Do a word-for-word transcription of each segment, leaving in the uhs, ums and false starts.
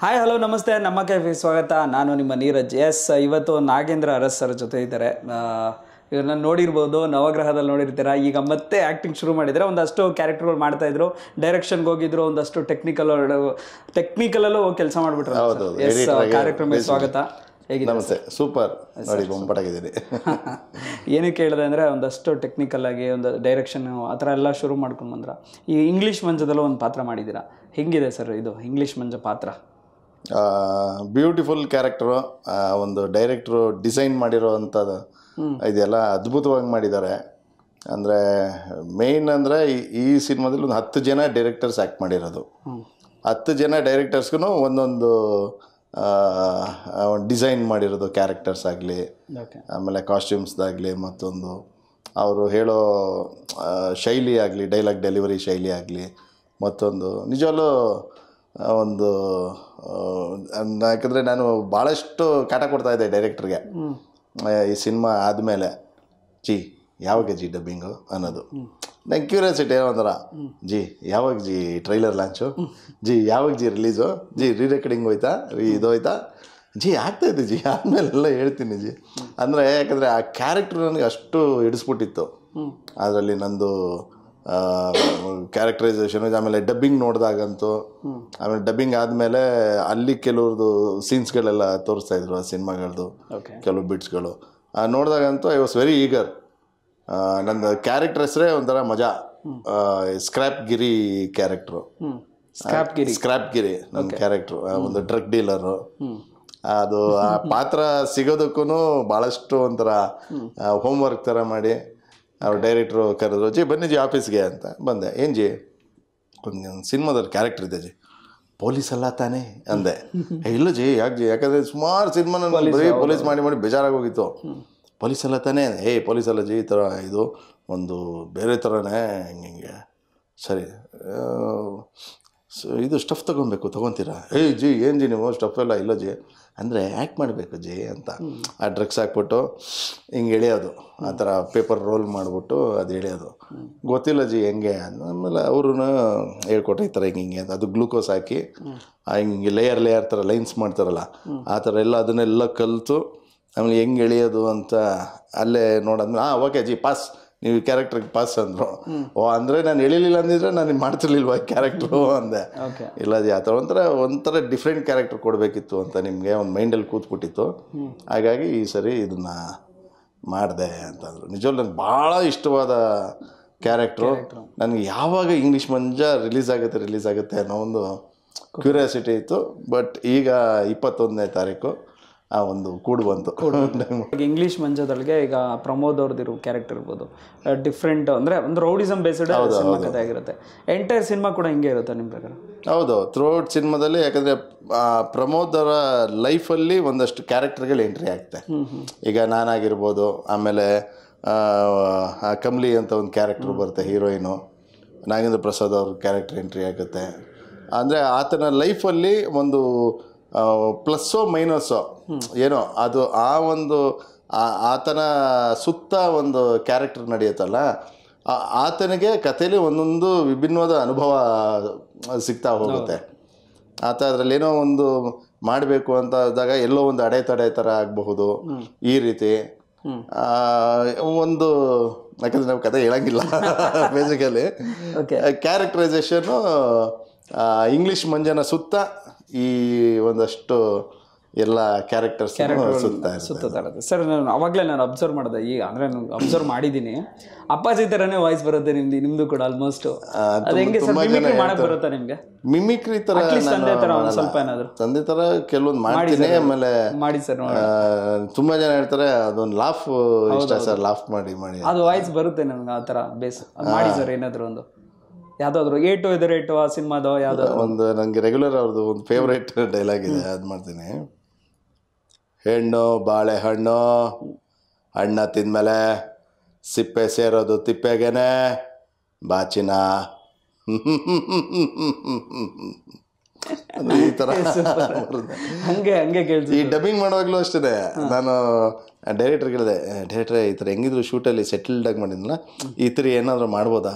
Hi hello ನಮಸ್ತೆ ನಮಕ ಸ್ವಾಗತ ನಾನು ನಿಮ್ಮ ನೀರಜ್ ಎಸ್ ಇವತ್ತು ನಾಗೇಂದ್ರ ಅರಸರ್ ಜೊತೆ ಇದ್ದಾರೆ ಇವರನ್ನ ನೋಡಿರಬಹುದು ನವಗ್ರಹದಲ್ಲಿ ನೋಡಿರ್ತೀರಾ ಈಗ ಮತ್ತೆ ಆಕ್ಟಿಂಗ್ ಶುರು ಮಾಡಿದ್ದಾರೆ ಒಂದಷ್ಟು ಕ್ಯಾರೆಕ್ಟರ್ಗಳು ಮಾಡ್ತಾ ಇದ್ರು ಡೈರೆಕ್ಷನ್ ಗೆ ಹೋಗಿದ್ರು ಒಂದಷ್ಟು ಟೆಕ್ನಿಕಲ್ ಟೆಕ್ನಿಕಲ್ ಅಲ್ಲೂ ಕೆಲಸ ಮಾಡ್ಬಿಟ್ರು ಎಸ್ ಕಾರ್ಯಕ್ರಮಕ್ಕೆ ಸ್ವಾಗತ ಹೇಗಿದ್ದೀರಾ ನಮಸ್ತೆ ಸೂಪರ್ ನೋಡಿ ಬೊಂಬಟಾಗಿದ್ದೀರಿ ಏನು ಕೇಳಿದೆ ಅಂದ್ರೆ ಒಂದಷ್ಟು ಟೆಕ್ನಿಕಲ್ ಆಗಿ ಒಂದು ಡೈರೆಕ್ಷನ್ ಆತರ ಎಲ್ಲ ಶುರು ಮಾಡ್ಕೊಂಡು ಬಂದ್ರ ಈ ಇಂಗ್ಲಿಷ್ ಮಂಜದಲ್ಲೂ ಒಂದು ಪಾತ್ರ ಮಾಡಿದ್ದೀರಾ ಹೆಂಗಿದೆ ಸರ್ ಇದು ಇಂಗ್ಲಿಷ್ ಮಂಜ ಪಾತ್ರ ಬ್ಯೂಟಿಫುಲ್ ಕ್ಯಾರೆಕ್ಟರ್ ಒಂದು ಡೈರೆಕ್ಟರ್ ಡಿಸೈನ್ ಮಾಡಿರೋಂಥದ್ದು ಇದೆಲ್ಲ ಅದ್ಭುತವಾಗಿ ಮಾಡಿದ್ದಾರೆ ಅಂದರೆ ಮೇಯ್ನ್ ಅಂದರೆ ಈ ಸಿನಿಮಾದಲ್ಲಿ ಒಂದು ಹತ್ತು ಜನ ಡೈರೆಕ್ಟರ್ಸ್ ಆ್ಯಕ್ಟ್ ಮಾಡಿರೋದು ಹತ್ತು ಜನ ಡೈರೆಕ್ಟರ್ಸ್ಗೂ ಒಂದೊಂದು ಡಿಸೈನ್ ಮಾಡಿರೋದು ಕ್ಯಾರೆಕ್ಟರ್ಸ್ ಆಗಲಿ ಆಮೇಲೆ ಕಾಸ್ಟ್ಯೂಮ್ಸ್ದಾಗಲಿ ಮತ್ತೊಂದು ಅವರು ಹೇಳೋ ಶೈಲಿ ಆಗಲಿ ಡೈಲಾಗ್ ಡೆಲಿವರಿ ಶೈಲಿ ಆಗಲಿ ಮತ್ತೊಂದು ನಿಜವಲ್ಲೂ ಒಂದು ಯಾಕಂದರೆ ನಾನು ಭಾಳಷ್ಟು ಕಾಟ ಕೊಡ್ತಾಯಿದ್ದೆ ಡೈರೆಕ್ಟ್ರಿಗೆ ಈ ಸಿನಿಮಾ ಆದಮೇಲೆ ಜಿ ಯಾವಾಗ ಜಿ ಡಬ್ಬಿಂಗು ಅನ್ನೋದು ನಂಗೆ ಕ್ಯೂರಿಯಾಸಿಟಿ ಏನೋ ಒಂಥರ ಜಿ ಯಾವಾಗ ಜಿ ಟ್ರೈಲರ್ ಲಾಂಚು ಜಿ ಯಾವಾಗ G release G re recording ಹೋಯ್ತಾ ರೀ ಇದೋಯ್ತಾ ಜಿ ಆಗ್ತಾಯಿದ್ದೆ ಜಿ ಆದಮೇಲೆಲ್ಲ ಹೇಳ್ತೀನಿ ಜಿ ಅಂದರೆ ಯಾಕಂದರೆ ಆ ಕ್ಯಾರೆಕ್ಟ್ರ್ ನನಗೆ ಅಷ್ಟು ಹಿಡಿಸ್ಬಿಟ್ಟಿತ್ತು ಅದರಲ್ಲಿ ನಂದು ಕ್ಯಾರೆಕ್ಟರೈಸೇಷನ್ ಆಮೇಲೆ ಡಬ್ಬಿಂಗ್ ನೋಡಿದಾಗಂತೂ ಆಮೇಲೆ ಡಬ್ಬಿಂಗ್ ಆದಮೇಲೆ ಅಲ್ಲಿ ಕೆಲವ್ರದ್ದು ಸೀನ್ಸ್ಗಳೆಲ್ಲ ತೋರಿಸ್ತಾ ಇದ್ರು ಆ ಸಿನಿಮಾಗಳದ್ದು ಕೆಲವು ಬಿಟ್ಸ್ಗಳು ನೋಡಿದಾಗಂತೂ ಐ ವಾಸ್ ವೆರಿ ಈಗರ್ ನಂದು ಕ್ಯಾರೆಕ್ಟರ್ ಹೆಸರೇ ಒಂಥರ ಮಜಾ scrap Giri character scrap Giri scrap Giri ನನ್ನ ಕ್ಯಾರೆಕ್ಟ್ರು ಒಂದು ಡ್ರಗ್ ಡೀಲರು ಅದು ಆ ಪಾತ್ರ ಸಿಗೋದಕ್ಕೂ ಭಾಳಷ್ಟು ಒಂಥರ ಹೋಮ್ವರ್ಕ್ ಥರ ಮಾಡಿ ಅವ್ರು ಡೈರೆಕ್ಟ್ರು ಕರೆದ್ರು ಜಿ ಬನ್ನಿ ಜಿ ಆಫೀಸ್ಗೆ ಅಂತ ಬಂದೆ ಏನು ಜಿ ಒಂದು ಸಿನಿಮಾದಲ್ಲಿ ಕ್ಯಾರೆಕ್ಟರ್ ಇದೆ ಜಿ ಪೊಲೀಸಲ್ಲ ತಾನೇ ಅಂದೆ ಇಲ್ಲ ಜಿ ಯಾಕೆ ಜಿ ಯಾಕಂದರೆ ಸುಮಾರು ಸಿನಿಮಾ ನಾನು ಬರೀ ಪೊಲೀಸ್ ಮಾಡಿ ಮಾಡಿ ಬೇಜಾರಾಗೋಗಿತ್ತು ಪೊಲೀಸಲ್ಲ ತಾನೇ ಹೇ ಪೊಲೀಸಲ್ಲ ಜಿ ಈ ಥರ ಇದು ಒಂದು ಬೇರೆ ಥರನೇ ಹಿಂಗೆ ಹಿಂಗೆ ಸರಿ ಇದು ಸ್ಟಫ್ ತೊಗೊಬೇಕು ತೊಗೊತೀರಾ ಹೇ ಜಿ ಏನು ಜಿ ನೀವು ಸ್ಟಫ್ ಎಲ್ಲ ಇಲ್ಲ ಜಿ ಅಂದರೆ ಆ್ಯಕ್ಟ್ ಮಾಡಬೇಕು ಜಿ ಅಂತ ಆ ಡ್ರಗ್ಸ್ ಹಾಕ್ಬಿಟ್ಟು ಹಿಂಗೆ ಎಳೆಯೋದು ಆ ಥರ ಪೇಪರ್ ರೋಲ್ ಮಾಡಿಬಿಟ್ಟು ಅದು ಎಳೆಯೋದು ಗೊತ್ತಿಲ್ಲ ಜಿ ಹೆಂಗೆ ಆಮೇಲೆ ಅವ್ರನ್ನ ಹೇಳ್ಕೊಟ್ಟು ಈ ಥರ ಹಿಂಗೆ ಹಿಂಗೆ ಅಂತ ಅದು ಗ್ಲೂಕೋಸ್ ಹಾಕಿ ಹಿಂಗೆ ಲೇಯರ್ ಲೇಯರ್ ಥರ ಲೈನ್ಸ್ ಮಾಡ್ತಾರಲ್ಲ ಆ ಥರ ಎಲ್ಲ ಅದನ್ನೆಲ್ಲ ಕಲಿತು ಆಮೇಲೆ ಹೆಂಗೆ ಎಳೆಯೋದು ಅಂತ ಅಲ್ಲೇ ನೋಡೋದ್ಮೇಲೆ ಹಾಂ ಓಕೆ ಜಿ ಪಾಸ್ ನೀವು ಕ್ಯಾರೆಕ್ಟ್ರಿಗೆ ಪಾಸ್ ಅಂದರು ಓ ಅಂದರೆ ನಾನು ಎಳಿಲಿಲ್ಲ ಅಂದಿದ್ರೆ ನಾನು ಮಾಡ್ತಿರ್ಲಿಲ್ವ ಕ್ಯಾರೆಕ್ಟ್ರು ಅಂದೆ ಇಲ್ಲ ಜಿ ಆ ಥರ ಒಂಥರ ಒಂಥರ ಡಿಫ್ರೆಂಟ್ ಕ್ಯಾರೆಕ್ಟರ್ ಕೊಡಬೇಕಿತ್ತು ಅಂತ ನಿಮಗೆ ಒಂದು ಮೈಂಡಲ್ಲಿ ಕೂತ್ಬಿಟ್ಟಿತ್ತು ಹಾಗಾಗಿ ಈ ಸರಿ ಇದನ್ನ ಮಾಡಿದೆ ಅಂತಂದರು ನಿಜವಲ್ಲ ನನಗೆ ಭಾಳ ಇಷ್ಟವಾದ ಕ್ಯಾರೆಕ್ಟ್ರು ನನಗೆ ಯಾವಾಗ ಇಂಗ್ಲೀಷ್ ಮಂಜ ರಿಲೀಸ್ ಆಗುತ್ತೆ ರಿಲೀಸ್ ಆಗುತ್ತೆ ಅನ್ನೋ ಒಂದು ಕ್ಯೂರಿಯಾಸಿಟಿ ಇತ್ತು ಬಟ್ ಈಗ ಇಪ್ಪತ್ತೊಂದನೇ ತಾರೀಕು ಆ ಒಂದು ಕೂಡು ಬಂತು ಇಂಗ್ಲೀಷ್ ಮಂಜದೊಳಗೆ ಈಗ ಪ್ರಮೋದ್ ಅವ್ರದ್ದಿರೋ ಕ್ಯಾರೆಕ್ಟರ್ ಇರ್ಬೋದು ಡಿಫ್ರೆಂಟ್ ಅಂದರೆ ಒಂದು ರೌಡಿಸಮ್ ಬೇಸ್ಡ್ ಕಥೆ ಆಗಿರುತ್ತೆ ಎಂಟೈರ್ ಸಿನಿಮಾ ಕೂಡ ಹಿಂಗೆ ಇರುತ್ತೆ ನಿಮ್ಮ ಪ್ರಕಾರ ಹೌದು ಥ್ರೂಔಟ್ ಸಿನಿಮಾದಲ್ಲಿ ಯಾಕಂದರೆ ಪ್ರಮೋದ್ ಅವರ ಲೈಫಲ್ಲಿ ಒಂದಷ್ಟು ಕ್ಯಾರೆಕ್ಟರ್ಗಳು ಎಂಟ್ರಿ ಆಗ್ತದೆ ಈಗ ನಾನಾಗಿರ್ಬೋದು ಆಮೇಲೆ ಕಮಲಿ ಅಂತ ಒಂದು ಕ್ಯಾರೆಕ್ಟರ್ ಬರುತ್ತೆ ಹೀರೋಯಿನು ನಾಗೇಂದ್ರ ಪ್ರಸಾದ್ ಅವ್ರ ಕ್ಯಾರೆಕ್ಟರ್ ಎಂಟ್ರಿ ಆಗುತ್ತೆ ಅಂದರೆ ಆತನ ಲೈಫಲ್ಲಿ ಒಂದು ಪ್ಲಸ್ಸೋ ಮೈನಸ್ಸೋ ಏನೋ ಅದು ಆ ಒಂದು ಆತನ ಸುತ್ತ ಒಂದು ಕ್ಯಾರೆಕ್ಟರ್ ನಡೆಯುತ್ತಲ್ಲ ಆತನಿಗೆ ಕಥೆಯಲ್ಲಿ ಒಂದೊಂದು ವಿಭಿನ್ನವಾದ ಅನುಭವ ಸಿಗ್ತಾ ಹೋಗುತ್ತೆ ಆತ ಅದರಲ್ಲೇನೋ ಒಂದು ಮಾಡಬೇಕು ಅಂತ ಆದಾಗ ಎಲ್ಲೋ ಒಂದು ಅಡೆತಡೆ ಥರ ಆಗಬಹುದು ಈ ರೀತಿ ಒಂದು ಯಾಕಂದರೆ ನಾವು ಕತೆ ಹೇಳಂಗಿಲ್ಲ ಬೇಸಿಕಲಿ ಕ್ಯಾರೆಕ್ಟರೈಸೇಷನ್ನು ಇಂಗ್ಲೀಷ್ ಮಂಜನ ಸುತ್ತ ಈ ಒಂದಷ್ಟು ಎಲ್ಲ ಕ್ಯಾರೆಕ್ಟರ್ಸ್ ಸುತ್ತ ಸರ್ ನಾನು ಅವಾಗಲೇ ನಾನು ಅಬ್ಸರ್ವ್ ಮಾಡಿದೆ ಈಗ ಅಂದರೆ ನಾನು ಅಬ್ಸರ್ವ್ ಮಾಡಿದ್ದೀನಿ ಅಪ್ಪಾಜಿ ಥರನೇ ವಾಯ್ಸ್ ಬರುತ್ತೆ ನಿಮ್ದು ನಿಮ್ದು ಕೂಡ ಆಲ್ಮೋಸ್ಟ್ ಬರುತ್ತಾ ನಿಮಗೆ ಮಿಮಿಕ್ರಿ ಥರ ಸ್ವಲ್ಪ ಏನಾದರೂ ತಂದೆ ಥರ ಕೆಲವೊಂದು ಮಾಡ್ತೀನಿ ಆಮೇಲೆ ಮಾಡಿ ಸರ್ ತುಂಬ ಜನ ಹೇಳ್ತಾರೆ ಅದೊಂದು ಲಾಫ್ ಇಷ್ಟ ಸರ್ ಲಾಫ್ ಮಾಡಿ ಮಾಡಿ ಅದು ವಾಯ್ಸ್ ಬರುತ್ತೆ ನಮ್ಗೆ ಆ ಥರ ಬೇಸ್ ಮಾಡಿ ಸರ್ ಏನಾದರೂ ಒಂದು ಯಾವುದಾದ್ರು ಏಟು ಇದರ ಏಟು ಆ ಸಿನಿಮಾದ ಯಾವುದೋ ಒಂದು ನನಗೆ ರೆಗ್ಯುಲರ್ ಅವ್ರದ್ದು ಒಂದು ಫೇವ್ರೇಟ್ ಡೈಲಾಗ್ ಇದೆ ಅದು ಮಾಡ್ತೀನಿ ಹೆಣ್ಣು ಬಾಳೆಹಣ್ಣು ಹಣ್ಣ ತಿಂದಮೇಲೆ ಸಿಪ್ಪೆ ಸೇರೋದು ತಿಪ್ಪೆಗೆನೆ ಬಾಚಿನ ಈ ಥರ ಹಂಗೆ ಹಂಗೆ ಕೇಳ್ತೀನಿ ಈ ಡಬ್ಬಿಂಗ್ ಮಾಡುವಾಗಲೂ ಅಷ್ಟೇ ನಾನು ಡೈರೆಕ್ಟರ್ ಹೇಳಿದೆ ಡೈರೆಕ್ಟ್ರೇ ಈ ಥರ ಹೆಂಗಿದ್ರು ಶೂಟಲ್ಲಿ ಸೆಟಲ್ಡ್ ಆಗಿ ಮಾಡಿದ್ನಲ್ಲ ಈ ಥರ ಏನಾದರೂ ಮಾಡ್ಬೋದಾ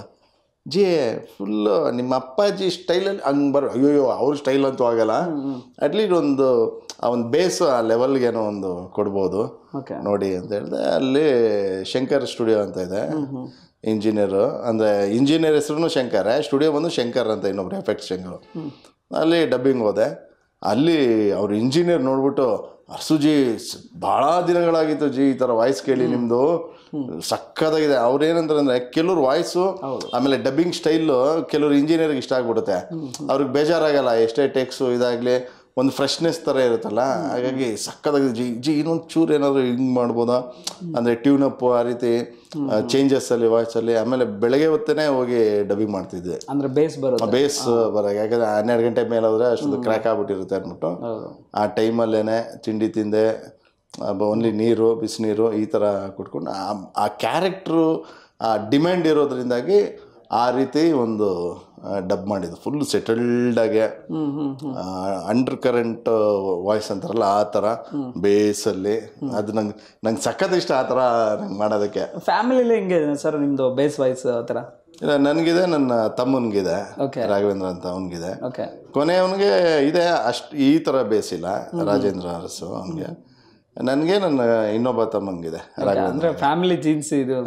Jee, full Nimapaji style and Angbar, our style and Tuagala. At least on the on base level again on the Kodbodo. Okay. Nodi and there. Shankar studio and there. Engineer and the engineer is Shankar. Studio on the Shankar and the effects Shankar. Ali dubbing over there. Ali, our engineer Norbuto. Arsuji, Bada Dinagalagitu Ji, the voice scale in him though, Saka, our and killer voice, I'm a dubbing style, killer engineering stack. Our Bejaragala, estate takes with Agle, one freshness the Ratala, Saka Ji, Ji, no chur another in Madboda, and the tune up Arite, changes Salivacale, I'm a Belegavate, dubbing Marti. And the base Barra, base Baragaga, and Argentine Mela, the crack out with the Thermoto. ಆ time ಅಲ್ಲೇನೆ ತಿಂಡಿ ತಿಂದೆ only ನೀರು ಬಿಸಿ ನೀರು ಈ ತರ ಕುಡ್ಕೊಂಡು ಆ ಕ್ಯಾರೆಕ್ಟರ್ ಆ ಡಿಮ್ಯಾಂಡ್ ಇರೋದ್ರಿಂದಾಗಿ ಆ ರೀತಿ ಒಂದು ಡಬ್ ಮಾಡಿದ್ರು ಫುಲ್ ಸೆಟಲ್ಡ್ ಆಗಿ ಅಂಡರ್ ಕರೆಂಟ್ ವಾಯ್ಸ್ ಅಂತಾರಲ್ಲ ಆ ತರ ಬೇಸ್ ಅಲ್ಲಿ ಅದು ನಂಗೆ ನಂಗೆ ಸಖತ್ ಇಷ್ಟ ಆ ತರ ಮಾಡೋದಕ್ಕೆ ಫ್ಯಾಮಿಲಿಲಿ ಹೆಂಗೆ ಸರ್ ನಿಮ್ಮದು ಬೇಸ್ ವಾಯ್ಸ್ ಆ ತರ ಇಲ್ಲ ನನಗಿದೆ ನನ್ನ ತಮ್ಮನಿಗಿದೆ ರಾಘವೇಂದ್ರ ಅಂತ ಅವನಿಗಿದೆ ಕೊನೆಯವನಿಗೆ ಇದೆ ಅಷ್ಟು ಈ ಥರ ಬೇಸಿಲ್ಲ ರಾಜೇಂದ್ರ ಅರಸು ಅವನಿಗೆ ನನಗೆ ನನ್ನ ಇನ್ನೊಬ್ಬ ತಮ್ಮನಿಗಿದೆ ರಾಘವೇಂದ್ರ ಫ್ಯಾಮಿಲಿ ಜೀನ್ಸ್ ಇದು